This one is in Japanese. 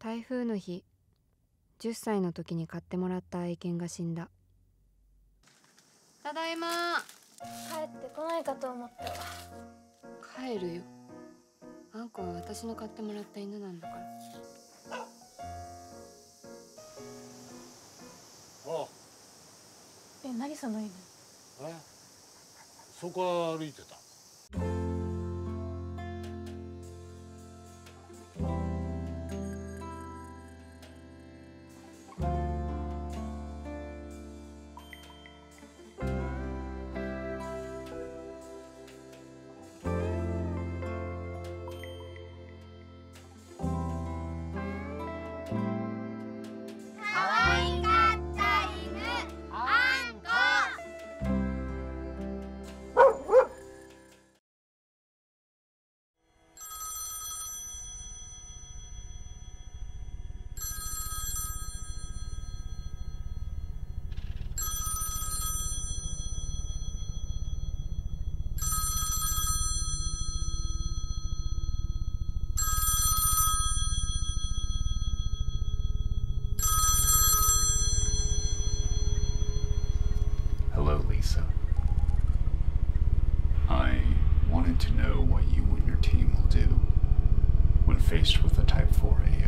台風の日、10歳の時に買ってもらった愛犬が死んだ。ただいま。帰ってこないかと思ったわ。帰るよ。あんこは私の買ってもらった犬なんだから。ああ。え、何その犬？え？そこ歩いてた。To know what you and your team will do when faced with a Type 4 AO.